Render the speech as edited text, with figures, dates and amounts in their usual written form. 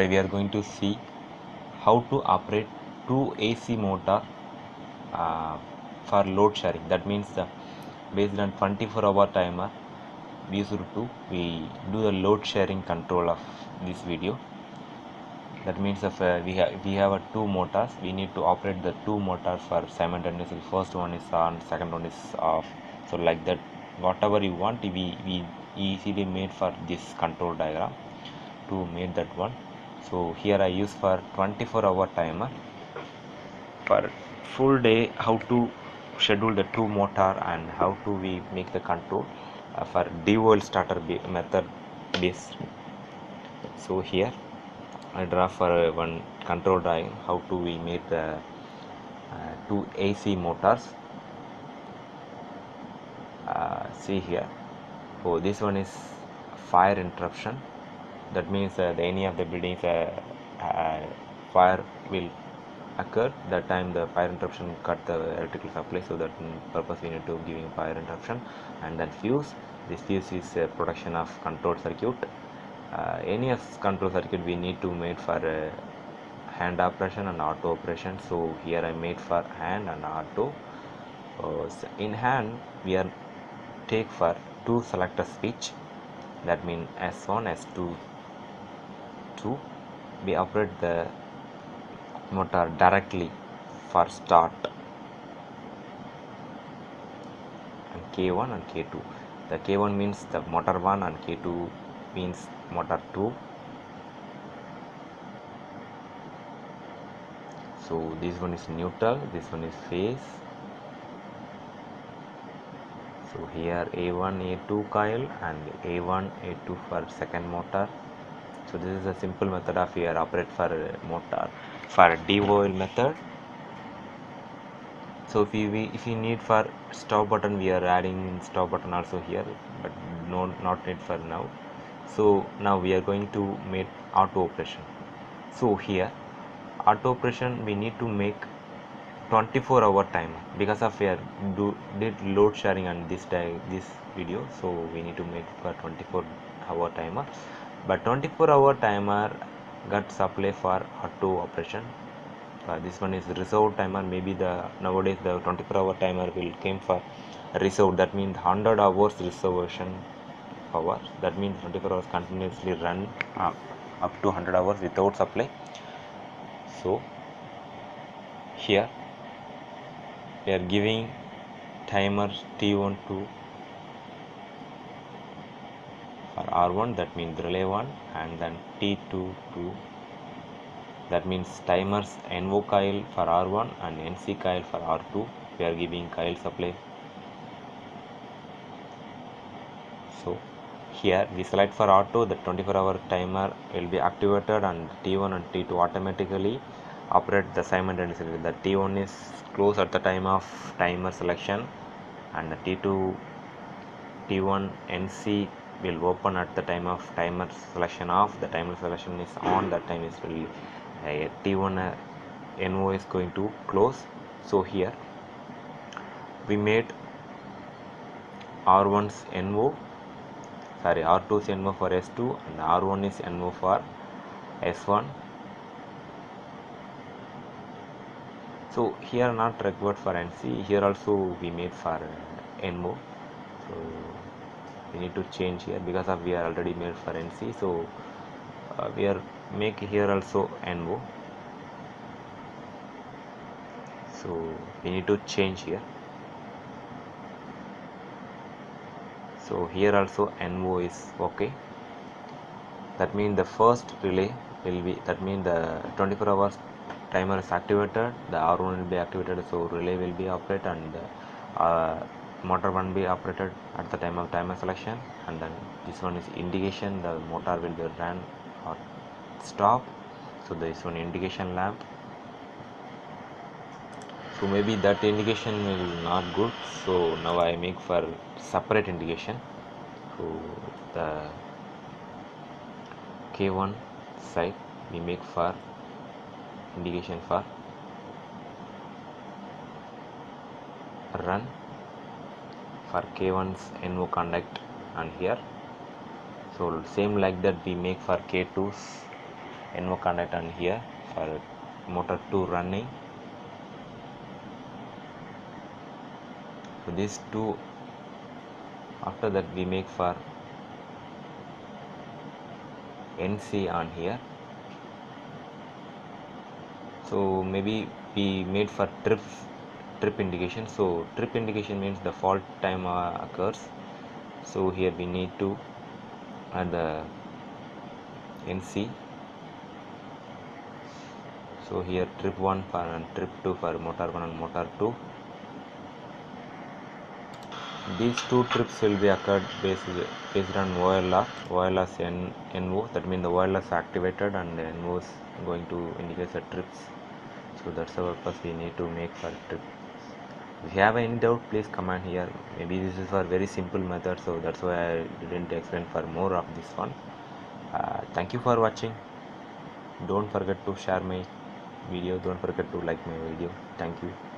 Today we are going to see how to operate 2 AC motor for load sharing. That means based on 24-hour timer we do the load sharing control of this video. That means if we have 2 motors, we need to operate the 2 motors for simultaneously. First one is on, second one is off. So like that, whatever you want, we easily made for this control diagram to make that one. So here I use for 24-hour timer for full day, how to schedule the 2 motor and how to we make the control for DOL starter method base. So here I draw for one control diagram how to we make the 2 AC motors. See here, oh, this one is fire interruption. That means any of the buildings fire will occur, that time the fire interruption cut the electrical supply. So that purpose we need to giving fire interruption. And then fuse, this fuse is production of control circuit. Any of control circuit we need to make for hand operation and auto operation. So here I made for hand and auto. So in hand we are take for 2 selector switch. That means S1, S2, 2. We operate the motor directly for start, and K1 and K2. The K1 means the motor 1 and K2 means motor 2. So this one is neutral, this one is phase. So here A1, A2 coil and A1, A2 for second motor. So this is a simple method of here operate for motor for DOL method. So if we need for stop button, we are adding stop button also here, but no, not need for now. So now we are going to make auto operation. So here auto operation we need to make 24-hour time, because of we are did load sharing on this video, so we need to make for 24-hour timer. But 24-hour timer got supply for auto operation. This one is reserved timer. Maybe the nowadays the 24-hour timer will came for reserved. That means 100 hours reservation power. That means 24 hours continuously run up to 100 hours without supply. So here we are giving timer T1 to for R1, that means relay 1, and then T2 to, that means timers NO coil for R1 and NC coil for R2. We are giving coil supply. So here we select for auto. The 24-hour timer will be activated and T1 and T2 automatically operate the simultaneously. The T1 is close at the time of timer selection, and the T1 NC will open at the time of timer selection off. The timer selection is on, that time is really T1 NO is going to close. So here we made R2's NO for S2 and R1 is NO for S1. So here not required for NC, here also we made for NO. So we need to change here, because of we are already made for NC. So we are make here also NO. So we need to change here. So here also NO is okay. That means the first relay will be, that means the 24 hours timer is activated, the R1 will be activated, so relay will be operated and motor 1 be operated at the time of timer selection. And then this one is indication, the motor will be run or stop. So there is one indication lamp. So maybe that indication will not good, so now I make for separate indication. So the K1 side we make for indication for run for K1's NO conduct, and here so same like that we make for K2's NO connect on here for motor 2 running. So these two, after that we make for NC on here. So maybe we made for trip indication. So trip indication means the fault time occurs. So here we need to add the NC. So here trip 1 for and trip 2 for motor 1 and motor 2. These two trips will be occurred based on OLR NO, that means the OLR is activated and the NO is going to indicate the trips. So that's the purpose we need to make for trip. If you have any doubt, please comment here. Maybe this is for very simple method, so that's why I didn't explain for more of this one. Thank you for watching. Don't forget to share my video, don't forget to like my video. Thank you.